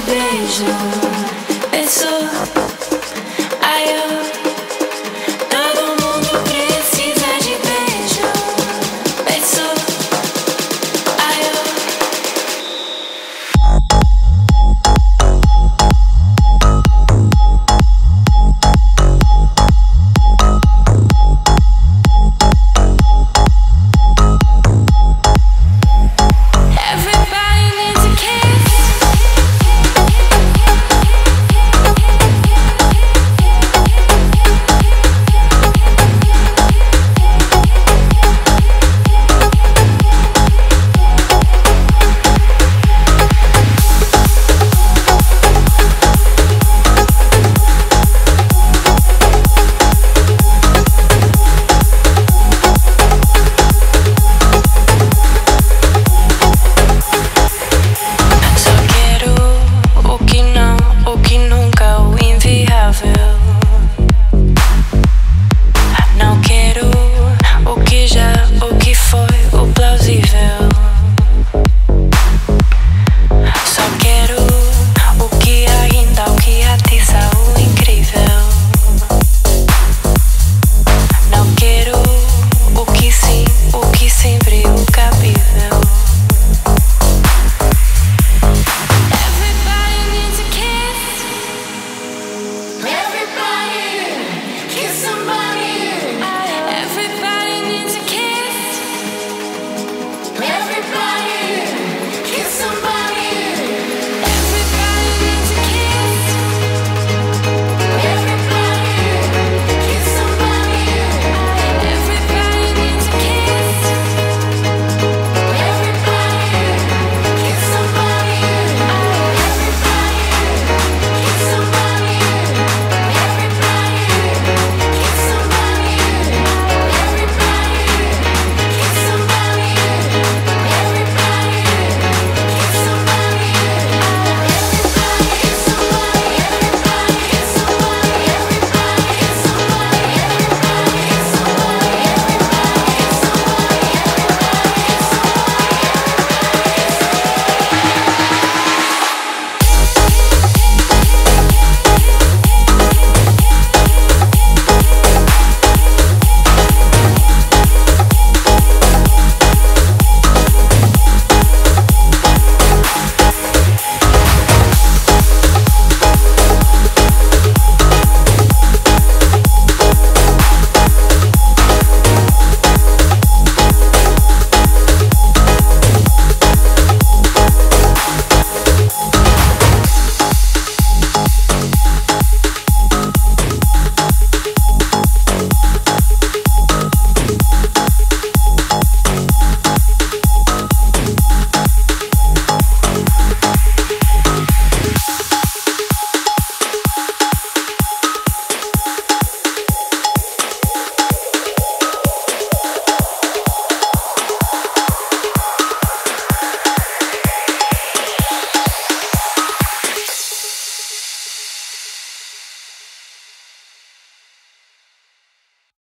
Beijo, beijo.